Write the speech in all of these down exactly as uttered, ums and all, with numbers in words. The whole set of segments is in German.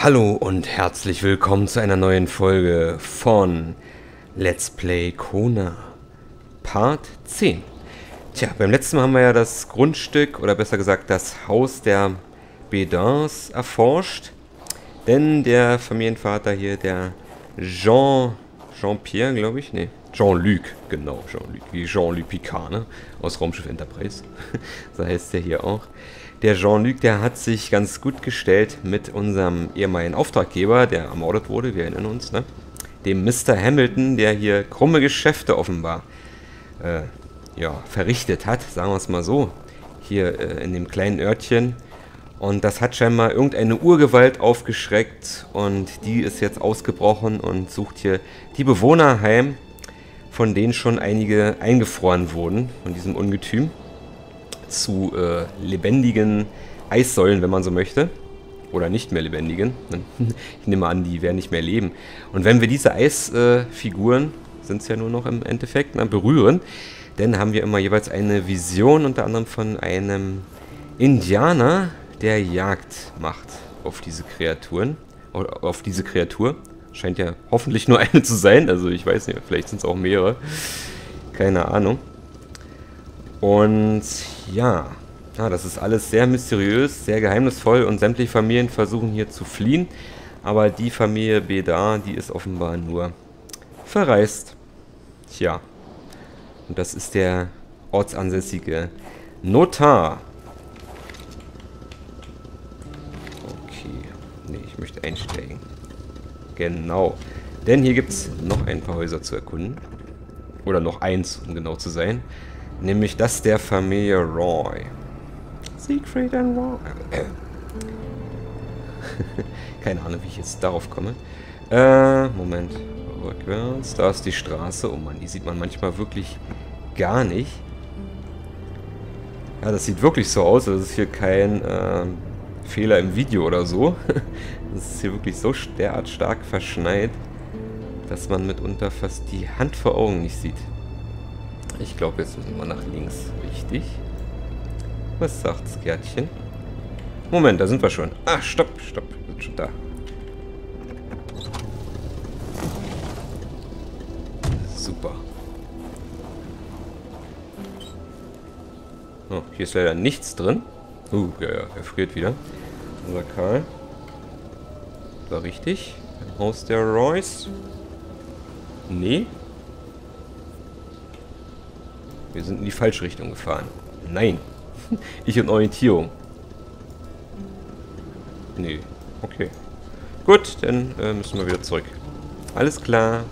Hallo und herzlich willkommen zu einer neuen Folge von Let's Play Kona Part zehn. Tja, beim letzten Mal haben wir ja das Grundstück, oder besser gesagt das Haus der Bedas erforscht. Denn der Familienvater hier, der Jean, Jean-Pierre, glaube ich, ne, Jean-Luc, genau, Jean-Luc, wie Jean-Luc Picard, ne, aus Raumschiff Enterprise, so heißt der hier auch. Der Jean-Luc, der hat sich ganz gut gestellt mit unserem ehemaligen Auftraggeber, der ermordet wurde, wir erinnern uns, ne? Dem Mister Hamilton, der hier krumme Geschäfte offenbar äh, ja, verrichtet hat, sagen wir es mal so, hier äh, in dem kleinen Örtchen. Und das hat scheinbar irgendeine Urgewalt aufgeschreckt und die ist jetzt ausgebrochen und sucht hier die Bewohner heim, von denen schon einige eingefroren wurden, von diesem Ungetüm. Zu äh, lebendigen Eissäulen, wenn man so möchte. Oder nicht mehr lebendigen. Ich nehme an, die werden nicht mehr leben. Und wenn wir diese Eisfiguren, äh, sind es ja nur noch im Endeffekt, na, berühren, dann haben wir immer jeweils eine Vision, unter anderem von einem Indianer, der Jagd macht auf diese Kreaturen. Oder auf diese Kreatur. Scheint ja hoffentlich nur eine zu sein. Also ich weiß nicht, vielleicht sind es auch mehrere. Keine Ahnung. Und ja, ja, das ist alles sehr mysteriös, sehr geheimnisvoll und sämtliche Familien versuchen hier zu fliehen. Aber die Familie Beda, die ist offenbar nur verreist. Tja, und das ist der ortsansässige Notar. Okay, nee, ich möchte einsteigen. Genau, denn hier gibt es noch ein paar Häuser zu erkunden. Oder noch eins, um genau zu sein. Nämlich das der Familie Roy. Siegfried und Roy. Keine Ahnung, wie ich jetzt darauf komme. Äh, Moment. Rückwärts. Da ist die Straße. Oh Mann, die sieht man manchmal wirklich gar nicht. Ja, das sieht wirklich so aus. Das ist hier kein äh, Fehler im Video oder so. Das ist hier wirklich so derart stark verschneit, dass man mitunter fast die Hand vor Augen nicht sieht. Ich glaube, jetzt müssen wir nach links. Richtig. Was sagt's, Gärtchen? Moment, da sind wir schon. Ah, stopp, stopp. Wir sind schon da. Super. Oh, hier ist leider nichts drin. Uh, ja, ja, er friert wieder. Unser Carl. War richtig. Im Haus der Roys. Nee. Wir sind in die falsche Richtung gefahren. Nein. Ich und Orientierung. Nee. Okay. Gut, dann äh, müssen wir wieder zurück. Alles klar.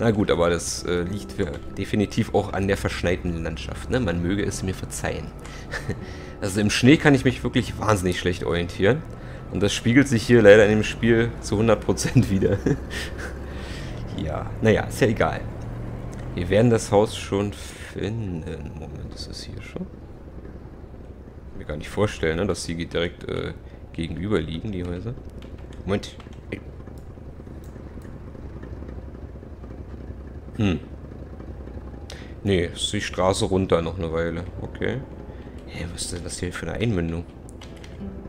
Na gut, aber das äh, liegt ja definitiv auch an der verschneiten Landschaft. Ne? Man möge es mir verzeihen. Also im Schnee kann ich mich wirklich wahnsinnig schlecht orientieren. Und das spiegelt sich hier leider in dem Spiel zu hundert Prozent wieder. Ja, naja, ist ja egal. Wir werden das Haus schon finden. Moment, ist es hier schon? Ich kann mir gar nicht vorstellen, ne, dass die direkt äh, gegenüber liegen, die Häuser. Moment. Hm. Nee, ist die Straße runter noch eine Weile. Okay. Hä, was ist denn das hier für eine Einmündung?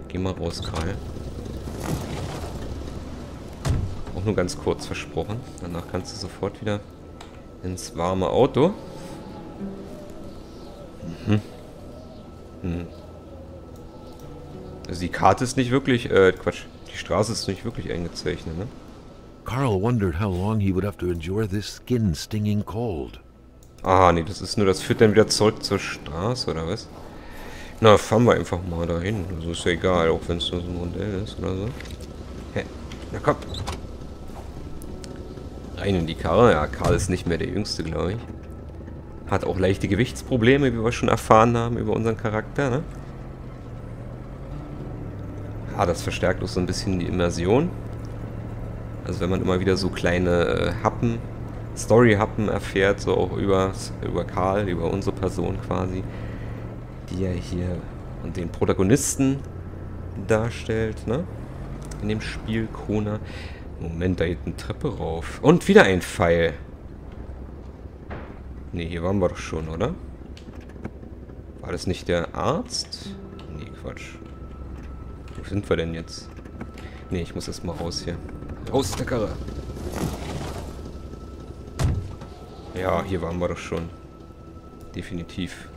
Geh mal raus, Karl. Auch nur ganz kurz versprochen. Danach kannst du sofort wieder ins warme Auto. Mhm. Mhm. Also die Karte ist nicht wirklich, äh, Quatsch, die Straße ist nicht wirklich eingezeichnet, ne? Carl wondered how long he would have to endure this skin-stinging cold. Ah, nee, das ist nur, das führt dann wieder zurück zur Straße, oder was? Na, fahren wir einfach mal dahin. Also ist ja egal, auch wenn es nur so ein Modell ist oder so. Hä? Na komm. Rein in die Karre. Ja, Carl ist nicht mehr der Jüngste, glaube ich. Hat auch leichte Gewichtsprobleme, wie wir schon erfahren haben über unseren Charakter, ne? Ja, das verstärkt auch so ein bisschen die Immersion. Also wenn man immer wieder so kleine äh, Happen, Story-Happen erfährt, so auch über, über Carl, über unsere Person quasi, die er hier und den Protagonisten darstellt, ne? In dem Spiel Kona. Moment, da geht eine Treppe rauf. Und wieder ein Pfeil. Ne, hier waren wir doch schon, oder? War das nicht der Arzt? Ne, Quatsch. Wo sind wir denn jetzt? Ne, ich muss erst mal raus hier. Raus aus der Karre! Ja, hier waren wir doch schon. Definitiv.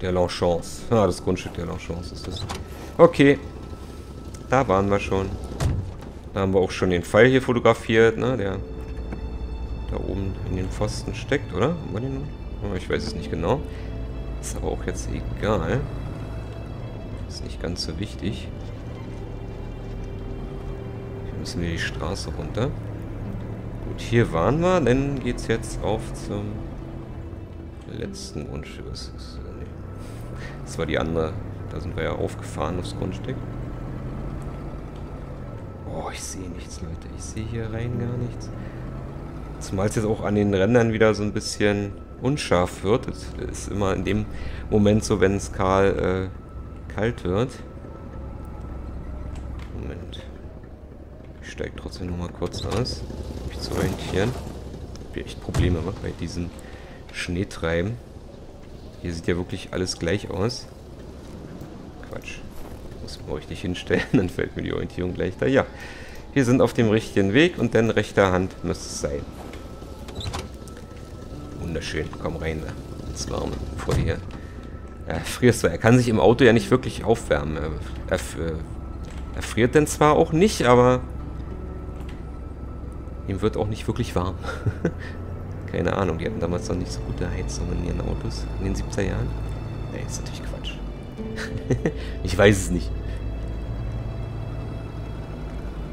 Der Langchamp. Ah, das Grundstück der Langchamp ist das. Okay. Da waren wir schon. Da haben wir auch schon den Pfeil hier fotografiert, ne? Der da oben in den Pfosten steckt, oder? Haben wir den noch? Ich weiß es nicht genau. Ist aber auch jetzt egal. Ist nicht ganz so wichtig. Hier müssen wir die Straße runter. Gut, hier waren wir. Dann geht's jetzt auf zum letzten Grundstück. Das war die andere. Da sind wir ja aufgefahren aufs Grundstück. Oh, ich sehe nichts, Leute. Ich sehe hier rein gar nichts. Zumal es jetzt auch an den Rändern wieder so ein bisschen unscharf wird. Das ist immer in dem Moment so, wenn es Karl äh, kalt wird. Moment. Ich steige trotzdem nochmal kurz aus, um mich zu orientieren. Ich habe hier echt Probleme gemacht bei diesem Schneetreiben. Hier sieht ja wirklich alles gleich aus. Quatsch. Muss man richtig hinstellen, dann fällt mir die Orientierung gleich da. Ja, wir sind auf dem richtigen Weg und dann rechter Hand müsste es sein. Wunderschön, komm rein da. Ins Warme, bevor hier. Er friert zwar, er kann sich im Auto ja nicht wirklich aufwärmen. Er, er, er friert denn zwar auch nicht, aber ihm wird auch nicht wirklich warm. Keine Ahnung, die hatten damals noch nicht so gute Heizungen in ihren Autos in den siebziger Jahren. Ja, ist natürlich Quatsch. Ich weiß es nicht.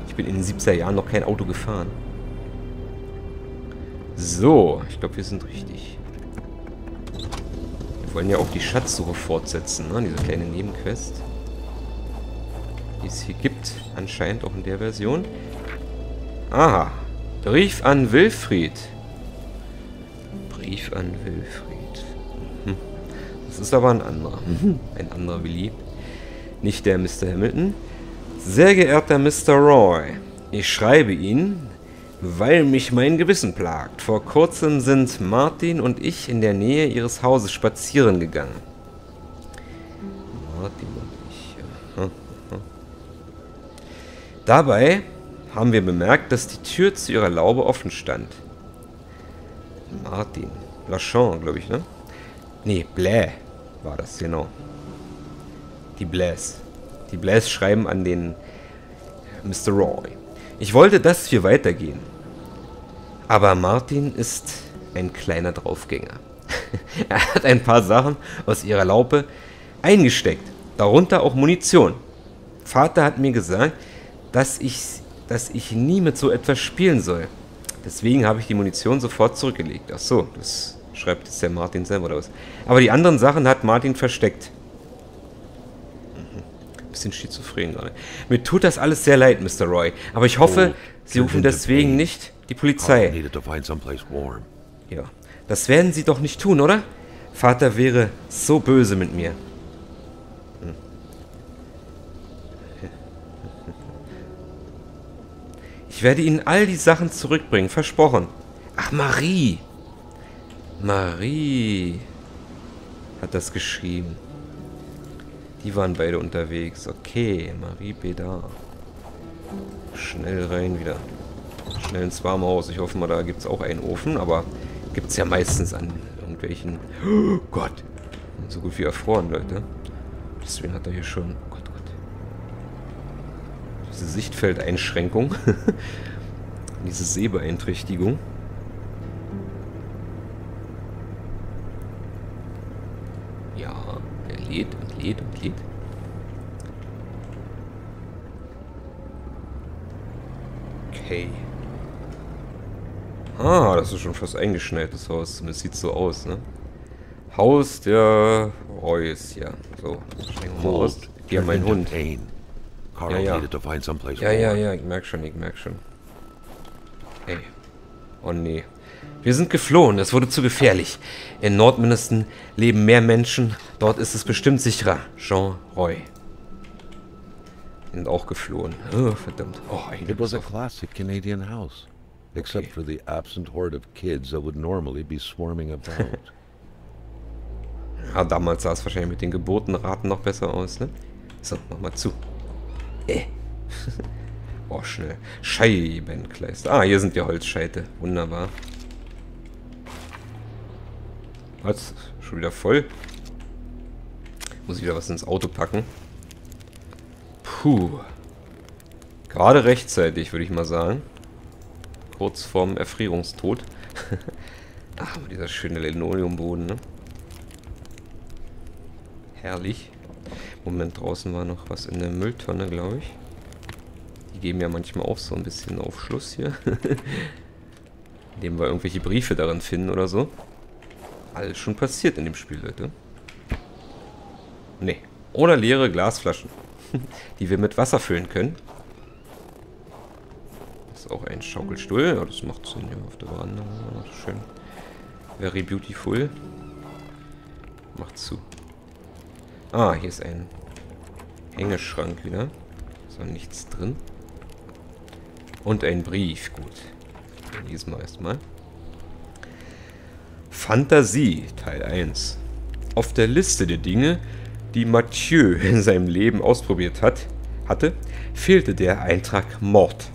Ich bin in den siebziger Jahren noch kein Auto gefahren. So, ich glaube, wir sind richtig. Wir wollen ja auch die Schatzsuche fortsetzen, ne? Diese kleine Nebenquest, die es hier gibt, anscheinend auch in der Version. Aha, Brief an Wilfried. Brief an Wilfried. Das ist aber ein anderer. Ein anderer Willi. Nicht der Mister Hamilton. Sehr geehrter Mister Roy, ich schreibe Ihnen, weil mich mein Gewissen plagt. Vor kurzem sind Martin und ich in der Nähe Ihres Hauses spazieren gegangen. Martin und ich. Aha, aha. Dabei haben wir bemerkt, dass die Tür zu Ihrer Laube offen stand. Martin. Langchamp, glaube ich, ne? Ne, Blais war das, genau. Die Blais. Die Blais schreiben an den Mister Roy. Ich wollte, dass wir weitergehen. Aber Martin ist ein kleiner Draufgänger. Er hat ein paar Sachen aus ihrer Laupe eingesteckt. Darunter auch Munition. Vater hat mir gesagt, dass ich, dass ich nie mit so etwas spielen soll. Deswegen habe ich die Munition sofort zurückgelegt. Ach so, das... schreibt jetzt der Martin selber oder was. Aber die anderen Sachen hat Martin versteckt. Mhm. Bisschen schizophren gerade. Mir tut das alles sehr leid, Mister Roy. Aber ich hoffe, oh, Sie rufen deswegen nicht die Polizei. Ja. Das werden Sie doch nicht tun, oder? Vater wäre so böse mit mir. Hm. Ich werde Ihnen all die Sachen zurückbringen, versprochen. Ach, Marie! Marie hat das geschrieben. Die waren beide unterwegs. Okay, Marie Beda. Schnell rein wieder. Schnell ins warme Haus. Ich hoffe mal, da gibt es auch einen Ofen, aber gibt es ja meistens an irgendwelchen... Oh Gott! So gut wie erfroren, Leute. Deswegen hat er hier schon... Oh Gott, Gott. Diese Sichtfeldeinschränkung. Diese Sehbeeinträchtigung. Lädt und lädt und lädt. Okay. Ah, das ist schon fast eingeschneit, das Haus. Zumindest sieht so aus, ne? Haus der Roys, ja. So, steigen wir mal aus. Die haben meinen Hund. Ja, ja. Ja, ja, ja, ich merke schon, ich merke schon. Ey. Oh, nee. Wir sind geflohen, es wurde zu gefährlich. In Nordmindesten leben mehr Menschen, dort ist es bestimmt sicherer. Jean Roy. Wir sind auch geflohen. Oh, verdammt. Oh, it was a classic Canadian house, except for the absent horde of kids that would normally be swarming about. Ja, damals sah es wahrscheinlich mit den Geburtenraten noch besser aus, ne? So, nochmal zu. Äh. Boah, schnell. Scheibenkleister. Ah, hier sind die Holzscheite. Wunderbar. Was? Schon wieder voll? Muss ich wieder was ins Auto packen. Puh. Gerade rechtzeitig, würde ich mal sagen. Kurz vorm Erfrierungstod. Ach, dieser schöne Linoleumboden, ne? Herrlich. Moment, draußen war noch was in der Mülltonne, glaube ich. Die geben ja manchmal auch so ein bisschen Aufschluss hier. Indem wir irgendwelche Briefe darin finden oder so. Alles schon passiert in dem Spiel, Leute. Nee. Oder leere Glasflaschen, die wir mit Wasser füllen können. Das ist auch ein Schaukelstuhl. Ja, das macht Sinn hier auf der Veranda. Schön. Very beautiful. Macht zu. Ah, hier ist ein Hängeschrank wieder. Ist noch nichts drin. Und ein Brief. Gut. Lesen wir erstmal. Fantasie, Teil eins. Auf der Liste der Dinge, die Mathieu in seinem Leben ausprobiert hat, hatte, fehlte der Eintrag Mord.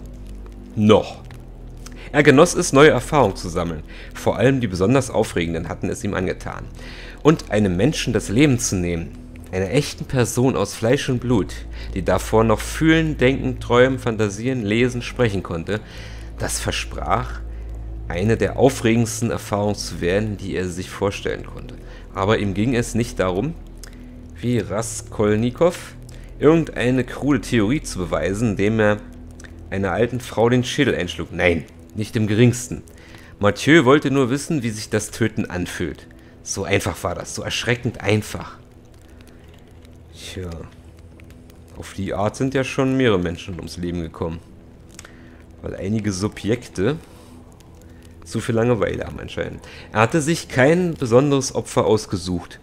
Noch. Er genoss es, neue Erfahrungen zu sammeln. Vor allem die besonders aufregenden hatten es ihm angetan. Und einem Menschen das Leben zu nehmen. Einer echten Person aus Fleisch und Blut, die davor noch fühlen, denken, träumen, fantasieren, lesen, sprechen konnte, das versprach, eine der aufregendsten Erfahrungen zu werden, die er sich vorstellen konnte. Aber ihm ging es nicht darum, wie Raskolnikow, irgendeine krude Theorie zu beweisen, indem er einer alten Frau den Schädel einschlug. Nein, nicht im geringsten. Mathieu wollte nur wissen, wie sich das Töten anfühlt. So einfach war das, so erschreckend einfach. Tja, auf die Art sind ja schon mehrere Menschen ums Leben gekommen. Weil einige Subjekte zu viel Langeweile haben anscheinend. Er hatte sich kein besonderes Opfer ausgesucht.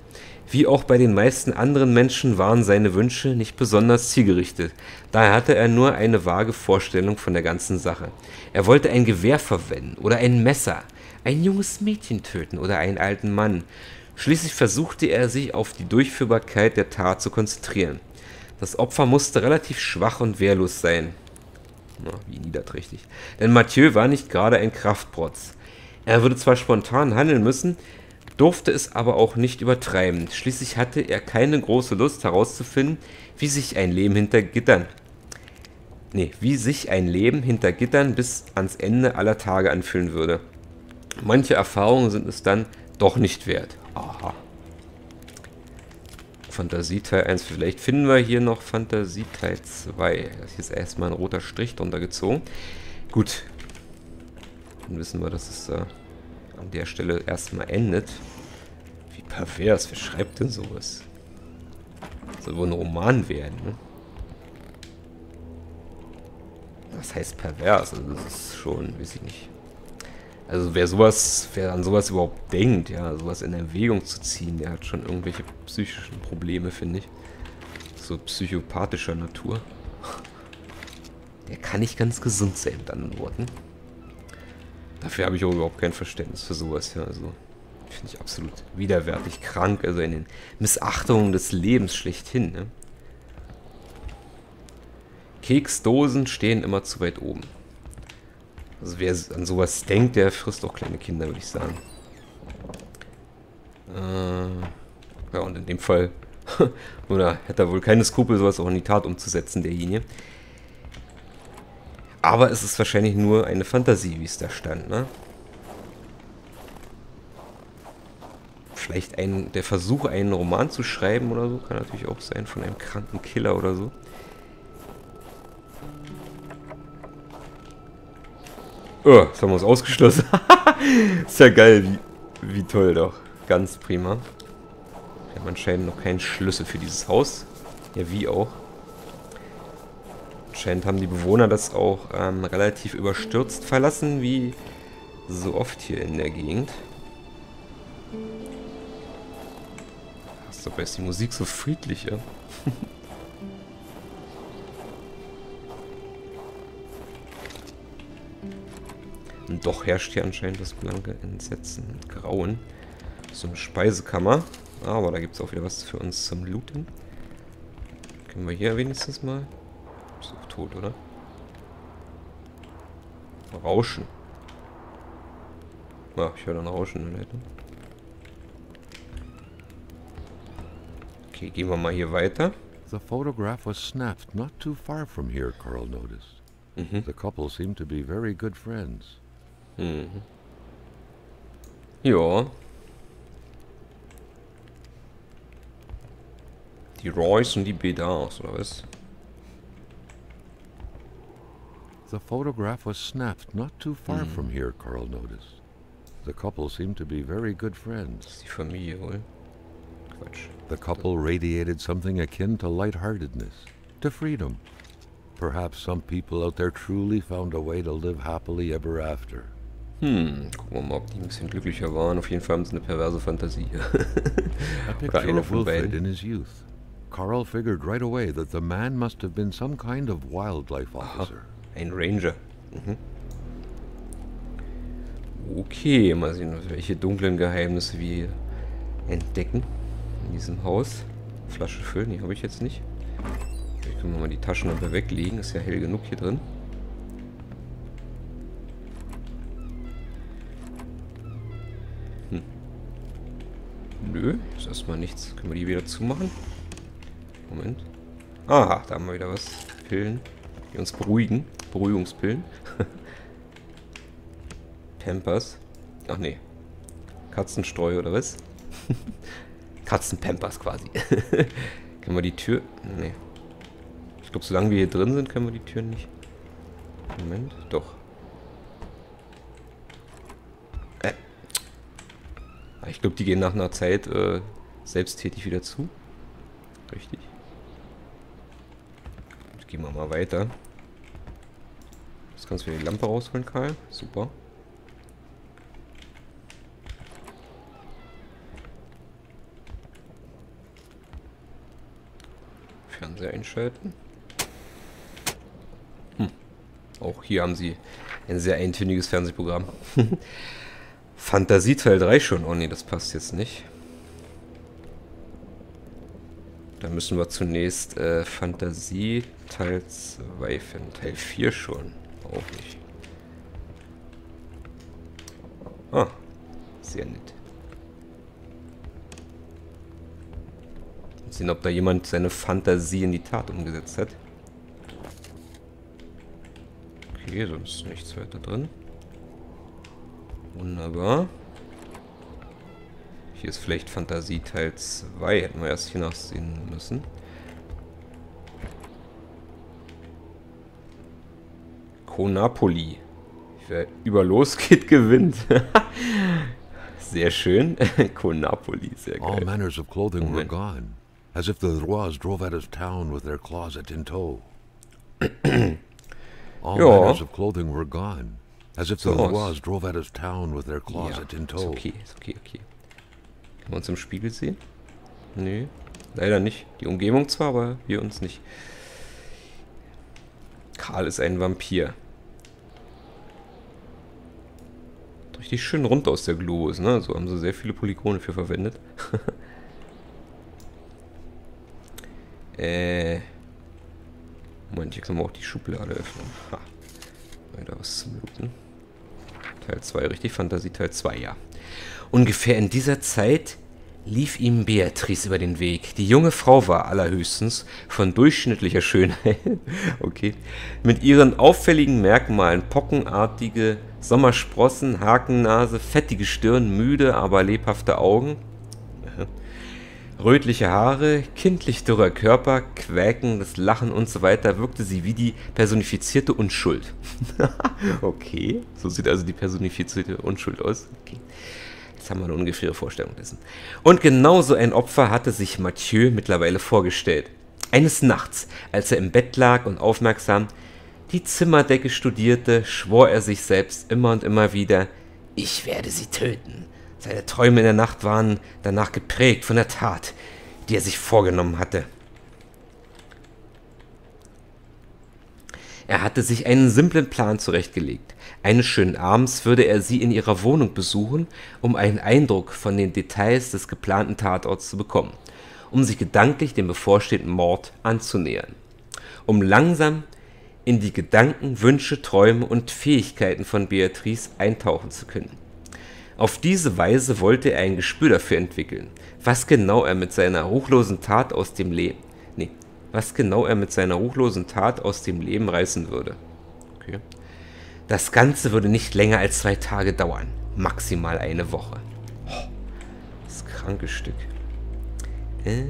Wie auch bei den meisten anderen Menschen waren seine Wünsche nicht besonders zielgerichtet. Daher hatte er nur eine vage Vorstellung von der ganzen Sache. Er wollte ein Gewehr verwenden oder ein Messer, ein junges Mädchen töten oder einen alten Mann. Schließlich versuchte er, sich auf die Durchführbarkeit der Tat zu konzentrieren. Das Opfer musste relativ schwach und wehrlos sein. Na, wie niederträchtig. Denn Mathieu war nicht gerade ein Kraftprotz. Er würde zwar spontan handeln müssen, durfte es aber auch nicht übertreiben. Schließlich hatte er keine große Lust herauszufinden, wie sich ein Leben hinter Gittern... Nee, wie sich ein Leben hinter Gittern bis ans Ende aller Tage anfühlen würde. Manche Erfahrungen sind es dann doch nicht wert. Aha. Fantasie Teil eins. Vielleicht finden wir hier noch Fantasie Teil zwei. Das ist erstmal ein roter Strich drunter gezogen. Gut. Dann wissen wir, dass es äh, an der Stelle erstmal endet. Wie pervers. Wer schreibt denn sowas? Das soll wohl ein Roman werden, ne? Das heißt pervers. Also das ist schon, weiß ich nicht. Also wer sowas, wer an sowas überhaupt denkt, ja, sowas in Erwägung zu ziehen, der hat schon irgendwelche psychischen Probleme, finde ich. So psychopathischer Natur. Der kann nicht ganz gesund sein, mit anderen Worten. Dafür habe ich auch überhaupt kein Verständnis für sowas, ja, also finde ich absolut widerwärtig, krank, also in den Missachtungen des Lebens schlechthin, ne? Keksdosen stehen immer zu weit oben. Also wer an sowas denkt, der frisst auch kleine Kinder, würde ich sagen. Äh, ja, und in dem Fall oder hätte er wohl keine Skrupel, sowas auch in die Tat umzusetzen, derjenige. Aber es ist wahrscheinlich nur eine Fantasie, wie es da stand, ne? Vielleicht ein, der Versuch, einen Roman zu schreiben oder so, kann natürlich auch sein, von einem kranken Killer oder so. Oh, das haben wir uns ausgeschlossen. Ist ja geil, wie, wie toll doch. Ganz prima. Wir haben anscheinend noch keinen Schlüssel für dieses Haus. Ja, wie auch. Anscheinend haben die Bewohner das auch ähm, relativ überstürzt verlassen, wie so oft hier in der Gegend. Ach, ist doch jetzt die Musik so friedlich, ja. Und doch herrscht hier anscheinend das blanke Entsetzen und Grauen. So eine Speisekammer. Aber da gibt es auch wieder was für uns zum Looten. Gucken wir hier wenigstens mal. Ist doch tot, oder? Rauschen. Ach, ich höre dann Rauschen. Okay, gehen wir mal hier weiter. The photograph was snapped not too far from here, Carl noticed. Mhm. The couple seemed to be very good friends. Mhm. Ja. Die Roys und die Beda aus, oder was? The photograph was snapped not too far mhm. from here, Carl noticed. The couple seemed to be very good friends. Das ist die Familie, oder? Quatsch. The couple radiated something akin to lightheartedness, to freedom. Perhaps some people out there truly found a way to live happily ever after. Hm, gucken wir mal, ob die ein bisschen glücklicher waren. Auf jeden Fall haben sie eine perverse Fantasie. A picture of Wilfried in his youth. Carl figured right away that the man must have been some kind of wildlife officer. Aha, ein Ranger. Mhm. Okay, mal sehen, welche dunklen Geheimnisse wir entdecken in diesem Haus. Flasche füllen, die habe ich jetzt nicht. Vielleicht können wir mal die Taschenlampe weglegen, ist ja hell genug hier drin. Hm. Nö, ist erstmal nichts. Können wir die wieder zumachen? Moment. Aha, da haben wir wieder was. Pillen, die uns beruhigen. Beruhigungspillen. Pampers. Ach nee. Katzenstreu oder was? Katzenpampers quasi. Können wir die Tür... Nee. Ich glaube, solange wir hier drin sind, können wir die Tür nicht... Moment. Doch. Äh. Ich glaube, die gehen nach einer Zeit äh, selbsttätig wieder zu. Richtig. Jetzt gehen wir mal weiter. Jetzt kannst du wieder die Lampe rausholen, Karl. Super. Fernseher einschalten. Hm. Auch hier haben sie ein sehr eintöniges Fernsehprogramm. Fantasie Teil drei schon. Oh ne, das passt jetzt nicht. Da müssen wir zunächst äh, Fantasie Teil zwei finden. Teil vier schon. Auch nicht. Ah, sehr nett. Sehen, ob da jemand seine Fantasie in die Tat umgesetzt hat. Okay, sonst nichts weiter drin. Wunderbar. Hier ist vielleicht Fantasie Teil zwei. Hätten wir erst hier nachsehen müssen. Konapoli. Wer über losgeht, gewinnt. Sehr schön. Konapoli, sehr geil. All manners of clothing were gone. As if the Roys drove out of town with their closet in tow. All ja. Matters of clothing were gone. As if so the Roys drove out of town with their closet ja, in tow. Ist okay, ist okay, okay. Können wir uns im Spiegel sehen? Nee, leider nicht. Die Umgebung zwar, aber wir uns nicht. Carl ist ein Vampir. Richtig schön rund aus der Globus, ne? So haben sie sehr viele Polygone für verwendet. Äh. Moment, hier können wir auch die Schublade öffnen. Ha. Weiter was zum Looten. Teil zwei, richtig? Fantasie Teil zwei, ja. Ungefähr in dieser Zeit lief ihm Beatrice über den Weg. Die junge Frau war allerhöchstens von durchschnittlicher Schönheit. Okay. Mit ihren auffälligen Merkmalen: pockenartige Sommersprossen, Hakennase, fettige Stirn, müde, aber lebhafte Augen. Rötliche Haare, kindlich dürrer Körper, quäkendes Lachen und so weiter, wirkte sie wie die personifizierte Unschuld. Okay, so sieht also die personifizierte Unschuld aus. Okay. Jetzt haben wir eine ungefähre Vorstellung dessen. Und genauso ein Opfer hatte sich Mathieu mittlerweile vorgestellt. Eines Nachts, als er im Bett lag und aufmerksam die Zimmerdecke studierte, schwor er sich selbst immer und immer wieder: Ich werde sie töten. Seine Träume in der Nacht waren danach geprägt von der Tat, die er sich vorgenommen hatte. Er hatte sich einen simplen Plan zurechtgelegt. Eines schönen Abends würde er sie in ihrer Wohnung besuchen, um einen Eindruck von den Details des geplanten Tatorts zu bekommen. um sich gedanklich dem bevorstehenden Mord anzunähern, um langsam in die Gedanken, Wünsche, Träume und Fähigkeiten von Beatrice eintauchen zu können. Auf diese Weise wollte er ein Gespür dafür entwickeln, was genau er mit seiner ruchlosen Tat aus dem Leben, nee, was genau er mit seiner ruchlosen Tat aus dem Leben reißen würde. Okay. Das Ganze würde nicht länger als zwei Tage dauern, maximal eine Woche. Oh, das kranke Stück. Äh,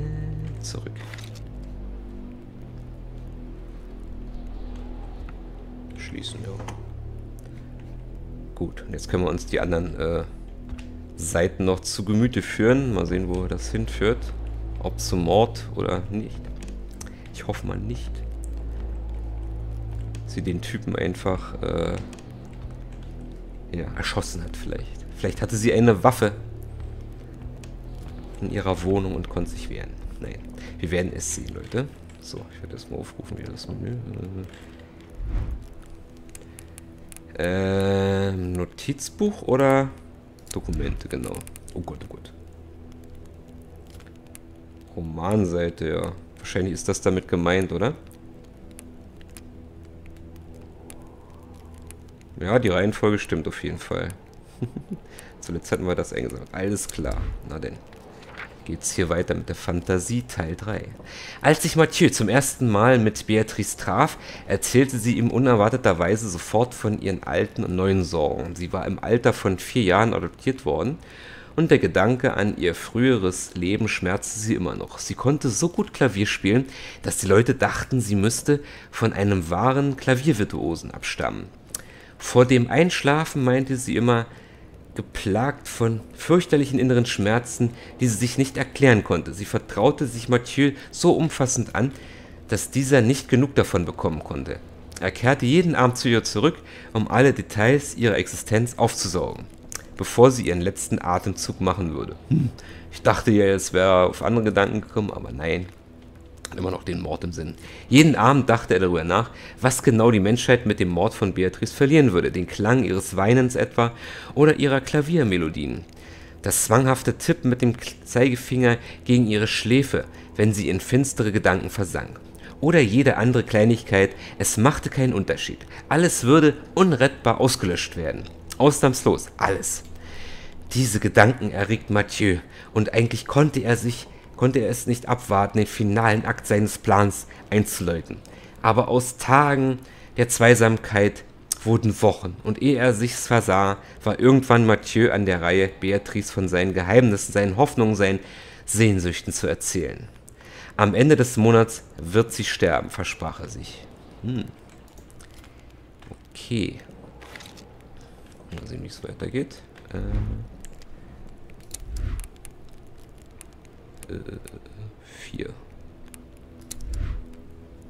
zurück. Schließen, ja. Gut, und jetzt können wir uns die anderen äh, Seiten noch zu Gemüte führen. Mal sehen, wo das hinführt. Ob zum Mord oder nicht. Ich hoffe mal nicht. Sie den Typen einfach äh, ja, erschossen hat vielleicht. Vielleicht hatte sie eine Waffe in ihrer Wohnung und konnte sich wehren. Nein, wir werden es sehen, Leute. So, ich werde das mal aufrufen, wieder das Menü. Ähm, Notizbuch oder Dokumente, genau. Oh Gott, oh Gott. Romanseite, ja. Wahrscheinlich ist das damit gemeint, oder? Ja, die Reihenfolge stimmt auf jeden Fall. Zuletzt hatten wir das eingesagt. Alles klar. Na denn. Geht's hier weiter mit der Fantasie, Teil drei. Als sich Mathieu zum ersten Mal mit Beatrice traf, erzählte sie ihm unerwarteterweise sofort von ihren alten und neuen Sorgen. Sie war im Alter von vier Jahren adoptiert worden und der Gedanke an ihr früheres Leben schmerzte sie immer noch. Sie konnte so gut Klavier spielen, dass die Leute dachten, sie müsste von einem wahren Klaviervirtuosen abstammen. Vor dem Einschlafen meinte sie immer, geplagt von fürchterlichen inneren Schmerzen, die sie sich nicht erklären konnte. Sie vertraute sich Mathieu so umfassend an, dass dieser nicht genug davon bekommen konnte. Er kehrte jeden Abend zu ihr zurück, um alle Details ihrer Existenz aufzusaugen, bevor sie ihren letzten Atemzug machen würde. Hm. Ich dachte ja, es wäre auf andere Gedanken gekommen, aber nein. Hat immer noch den Mord im Sinn. Jeden Abend dachte er darüber nach, was genau die Menschheit mit dem Mord von Beatrice verlieren würde, den Klang ihres Weinens etwa oder ihrer Klaviermelodien. Das zwanghafte Tippen mit dem Zeigefinger gegen ihre Schläfe, wenn sie in finstere Gedanken versank. Oder jede andere Kleinigkeit, es machte keinen Unterschied. Alles würde unrettbar ausgelöscht werden. Ausnahmslos, alles. Diese Gedanken erregten Mathieu und eigentlich konnte er sich konnte er es nicht abwarten, den finalen Akt seines Plans einzuläuten. Aber aus Tagen der Zweisamkeit wurden Wochen und ehe er sich's versah, war irgendwann Mathieu an der Reihe, Beatrice von seinen Geheimnissen, seinen Hoffnungen, seinen Sehnsüchten zu erzählen. Am Ende des Monats wird sie sterben, versprach er sich. Hm. Okay. Mal sehen, wie es weitergeht. Ähm... vier.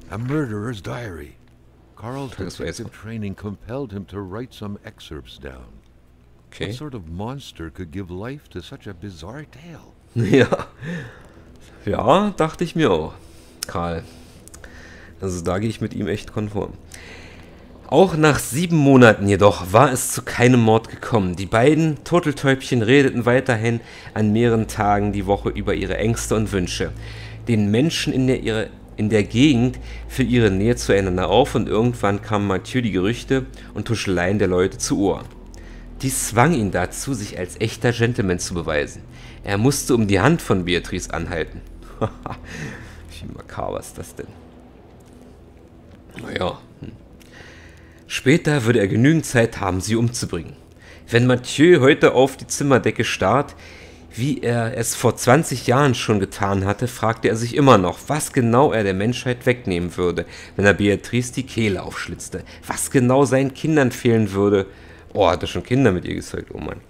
A murderer's diary. Carl's detective training compelled him to write some excerpts down. Okay. What sort of monster could give life to such a bizarre tale? Ja. Ja, dachte ich mir auch. Carl. Also da gehe ich mit ihm echt konform. Auch nach sieben Monaten jedoch war es zu keinem Mord gekommen. Die beiden Turteltäubchen redeten weiterhin an mehreren Tagen die Woche über ihre Ängste und Wünsche, den Menschen in der, ihre, in der Gegend für ihre Nähe zueinander auf und irgendwann kamen Mathieu die Gerüchte und Tuscheleien der Leute zu Ohr. Dies zwang ihn dazu, sich als echter Gentleman zu beweisen. Er musste um die Hand von Beatrice anhalten. Haha, wie makaber ist das denn? Naja, hm. Später würde er genügend Zeit haben, sie umzubringen. Wenn Mathieu heute auf die Zimmerdecke starrt, wie er es vor zwanzig Jahren schon getan hatte, fragte er sich immer noch, was genau er der Menschheit wegnehmen würde, wenn er Beatrice die Kehle aufschlitzte, was genau seinen Kindern fehlen würde. Oh, hat er schon Kinder mit ihr gezeugt, oh Mann.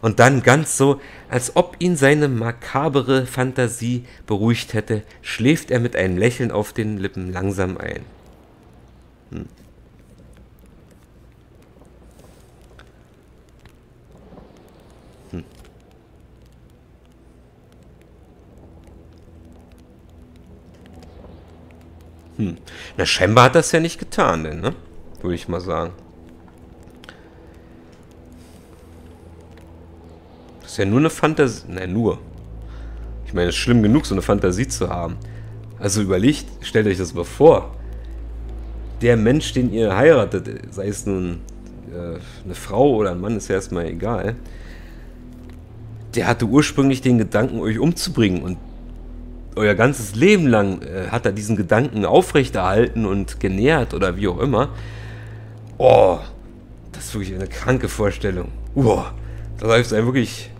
Und dann ganz so, als ob ihn seine makabere Fantasie beruhigt hätte, schläft er mit einem Lächeln auf den Lippen langsam ein. Hm. Hm. Na, scheinbar hat das ja nicht getan, denn, ne? Würde ich mal sagen. Das ist ja nur eine Fantasie. Nein, nur. Ich Ich meine, es ist schlimm genug, so eine Fantasie zu haben. Also überlegt, stellt euch das mal vor. Der Mensch, den ihr heiratet, sei es nun äh, eine Frau oder ein Mann, ist ja erstmal egal. Der hatte ursprünglich den Gedanken, euch umzubringen. Und euer ganzes Leben lang äh, hat er diesen Gedanken aufrechterhalten und genährt oder wie auch immer. Oh, das ist wirklich eine kranke Vorstellung. Oh, da läuft es einem wirklich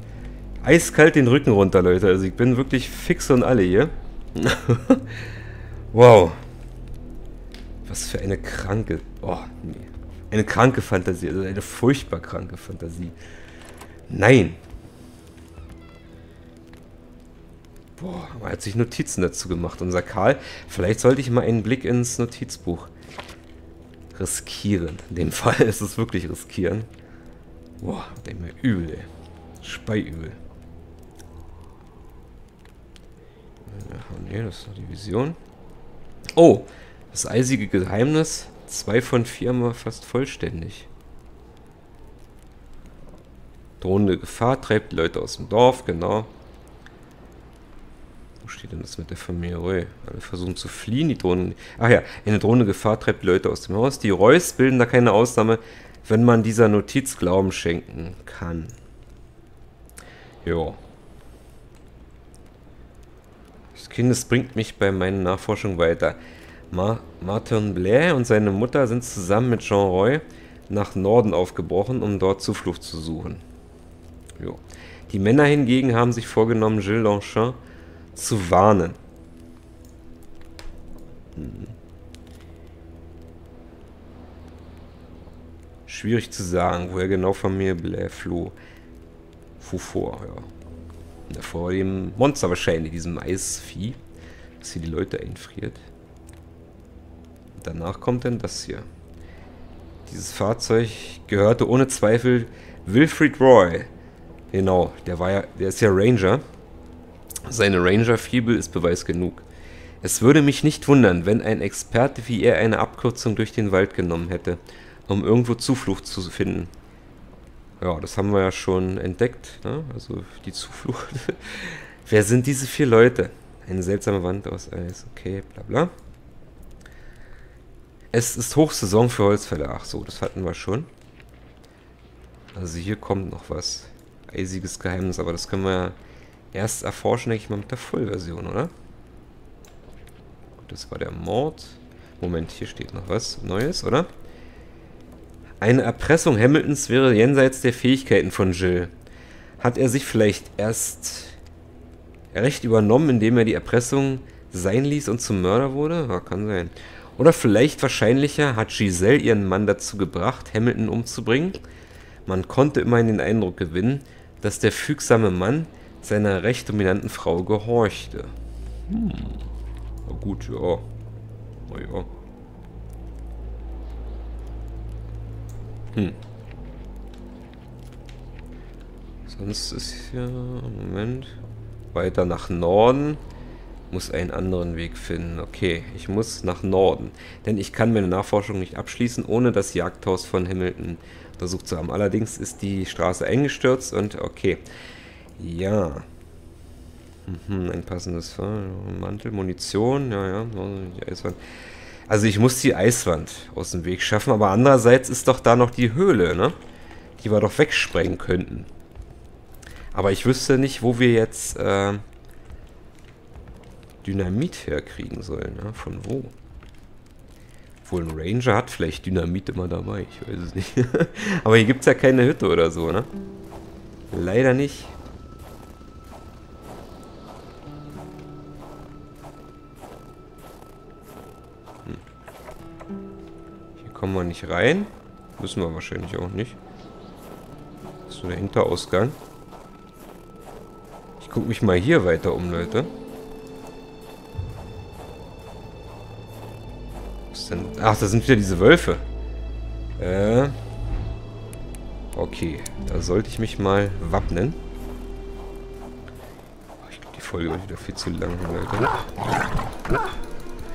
eiskalt den Rücken runter, Leute. Also ich bin wirklich fix und alle hier. Wow. Was für eine kranke... Oh, nee. Eine kranke Fantasie. Also eine furchtbar kranke Fantasie. Nein. Boah, man hat sich Notizen dazu gemacht. Unser Karl, vielleicht sollte ich mal einen Blick ins Notizbuch riskieren. In dem Fall ist es wirklich riskieren. Boah, der mir übel, ey. Speiübel. Ne, das ist noch die Vision. Oh, das eisige Geheimnis. Zwei von vier mal fast vollständig. Drohende Gefahr treibt Leute aus dem Dorf, genau. Wo steht denn das mit der Familie Roy? Alle versuchen zu fliehen, die Drohnen... Ach ja, eine drohende Gefahr treibt Leute aus dem Haus. Die Roys bilden da keine Ausnahme, wenn man dieser Notiz Glauben schenken kann. Jo. Das Kind bringt mich bei meinen Nachforschungen weiter. Ma Martin Blais und seine Mutter sind zusammen mit Jean Roy nach Norden aufgebrochen, um dort Zuflucht zu suchen. Jo. Die Männer hingegen haben sich vorgenommen, Gilles Langchamp zu warnen. Hm. Schwierig zu sagen, woher genau Familie Blais floh. Vor, ja. Vor dem Monster wahrscheinlich, diesem Eisvieh, das hier die Leute einfriert. Danach kommt dann das hier. Dieses Fahrzeug gehörte ohne Zweifel Wilfried Roy. Genau, der war ja, der ist ja Ranger. Seine Ranger-Fibel ist Beweis genug. Es würde mich nicht wundern, wenn ein Experte wie er eine Abkürzung durch den Wald genommen hätte, um irgendwo Zuflucht zu finden. Ja, das haben wir ja schon entdeckt, ne? Also die Zuflucht. Wer sind diese vier Leute? Eine seltsame Wand aus Eis, okay, bla bla. Es ist Hochsaison für Holzfäller. Ach so, das hatten wir schon. Also hier kommt noch was. Eisiges Geheimnis, aber das können wir erst erforschen, denke ich mal, mit der Vollversion, oder? Das war der Mord. Moment, hier steht noch was Neues, oder? Eine Erpressung Hamiltons wäre jenseits der Fähigkeiten von Gilles. Hat er sich vielleicht erst recht übernommen, indem er die Erpressung sein ließ und zum Mörder wurde? Ja, kann sein. Oder vielleicht wahrscheinlicher hat Giselle ihren Mann dazu gebracht, Hamilton umzubringen. Man konnte immerhin den Eindruck gewinnen, dass der fügsame Mann seiner recht dominanten Frau gehorchte. Hm. Na gut, ja. Oh, ja. Hm. Sonst ist hier... Moment. Weiter nach Norden. Muss einen anderen Weg finden. Okay, ich muss nach Norden. Denn ich kann meine Nachforschung nicht abschließen, ohne das Jagdhaus von Hamilton untersucht zu haben. Allerdings ist die Straße eingestürzt und... Okay. Ja. Mhm, ein passendes Fall. Mantel, Munition. Ja, ja. Die Eiswand. Also ich muss die Eiswand aus dem Weg schaffen, aber andererseits ist doch da noch die Höhle, ne? Die wir doch wegsprengen könnten. Aber ich wüsste nicht, wo wir jetzt äh, Dynamit herkriegen sollen, ne? Von wo? Obwohl ein Ranger hat vielleicht Dynamit immer dabei, ich weiß es nicht. Aber hier gibt es ja keine Hütte oder so, ne? Leider nicht. Kommen wir nicht rein. Müssen wir wahrscheinlich auch nicht. Das ist nur der Hinterausgang. Ich gucke mich mal hier weiter um, Leute. Was denn? Ach, da sind wieder diese Wölfe. Äh. Okay. Da sollte ich mich mal wappnen. Ich glaube, die Folge wird wieder viel zu lang, Leute.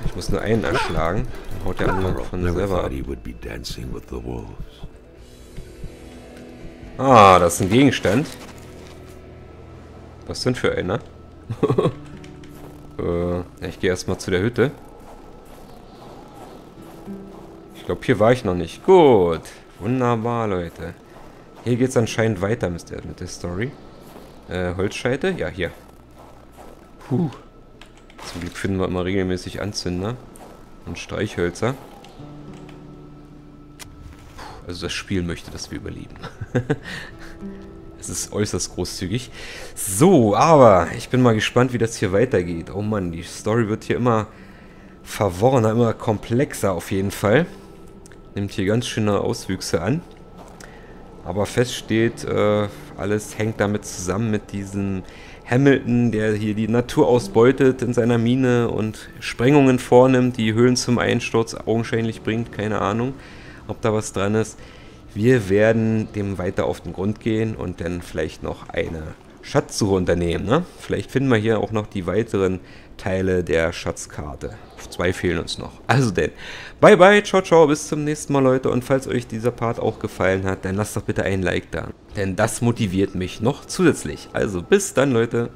Ich muss nur einen erschlagen. Haut der andere von selber ab. Ah, das ist ein Gegenstand. Was denn für einer? äh, ich gehe erstmal zu der Hütte. Ich glaube, hier war ich noch nicht. Gut. Wunderbar, Leute. Hier geht es anscheinend weiter mit der, mit der Story. Äh, Holzscheite? Ja, hier. Puh. Zum Glück finden wir immer regelmäßig Anzünder und Streichhölzer. Puh, also das Spiel möchte, dass wir überleben. Es ist äußerst großzügig. So, aber ich bin mal gespannt, wie das hier weitergeht. Oh Mann, die Story wird hier immer verworrener, immer komplexer auf jeden Fall. Nimmt hier ganz schöne Auswüchse an. Aber fest steht, äh, alles hängt damit zusammen mit diesem Hamilton, der hier die Natur ausbeutet in seiner Mine und Sprengungen vornimmt, die Höhlen zum Einsturz augenscheinlich bringt. Keine Ahnung, ob da was dran ist. Wir werden dem weiter auf den Grund gehen und dann vielleicht noch eine Schatzsuche unternehmen. Ne? Vielleicht finden wir hier auch noch die weiteren Teile der Schatzkarte. Zwei fehlen uns noch. Also denn, bye bye, ciao, ciao, bis zum nächsten Mal, Leute. Und falls euch dieser Part auch gefallen hat, dann lasst doch bitte ein Like da. Denn das motiviert mich noch zusätzlich. Also bis dann, Leute.